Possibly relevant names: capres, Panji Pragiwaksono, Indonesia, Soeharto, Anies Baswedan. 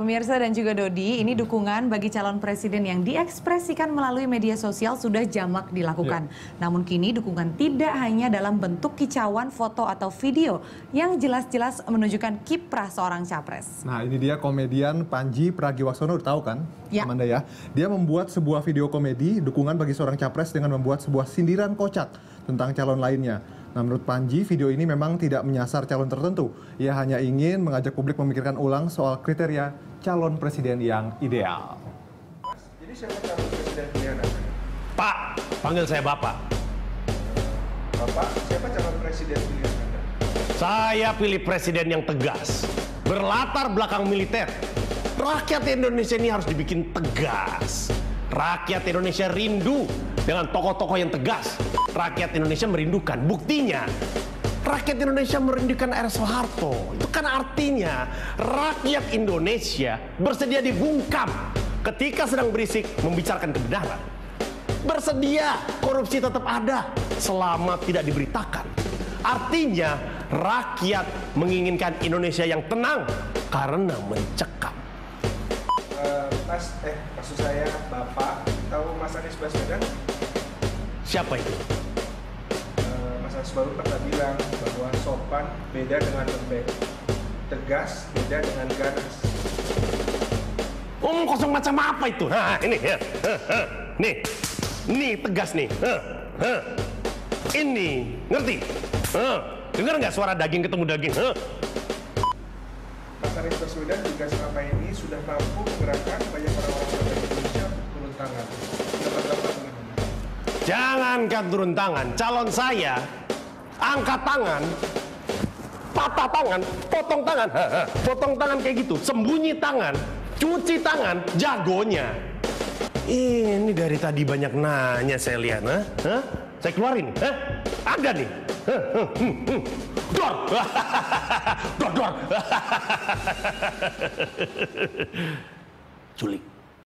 Pemirsa dan juga Dodi, ini dukungan bagi calon presiden yang diekspresikan melalui media sosial sudah jamak dilakukan. Namun kini dukungan tidak hanya dalam bentuk kicauan foto atau video yang jelas-jelas menunjukkan kiprah seorang capres. Nah, ini dia komedian Panji Pragiwaksono, tahu kan Amanda ya? Dia membuat sebuah video komedi dukungan bagi seorang capres dengan membuat sebuah sindiran kocak tentang calon lainnya. Nah, menurut Panji, video ini memang tidak menyasar calon tertentu. Ia hanya ingin mengajak publik memikirkan ulang soal kriteria calon presiden yang ideal. Jadi siapa calon presiden yang ideal? Pak, panggil saya Bapak. Bapak, siapa calon presiden pilihan Anda? Saya pilih presiden yang tegas, berlatar belakang militer. Rakyat Indonesia ini harus dibikin tegas. Rakyat Indonesia rindu dengan tokoh-tokoh yang tegas. Rakyat Indonesia merindukan. Buktinya, rakyat Indonesia merindukan R. Soeharto. Itu kan artinya rakyat Indonesia bersedia dibungkam ketika sedang berisik membicarakan kebenaran. Bersedia korupsi tetap ada selama tidak diberitakan. Artinya rakyat menginginkan Indonesia yang tenang karena mencekam. Maksud saya Bapak tahu Mas Anies Baswedan? Siapa itu? Mas Anies baru pernah bilang bahwa sopan beda dengan lembek, tegas beda dengan ganas. Omong kosong macam apa itu? Hah, ini ya, nih tegas nih. Ini ngerti? Dengar nggak suara daging ketemu daging? Mas Anies Baswedan juga selama ini sudah mampu menggerakkan banyak orang-orang di Indonesia untuk turun tangan. Jangankan turun tangan, calon saya angkat tangan, patah tangan, potong tangan, kayak gitu, sembunyi tangan, cuci tangan, jagonya. Ini dari tadi banyak nanya saya lihat, saya keluarin, ada nih. Dor. Culik.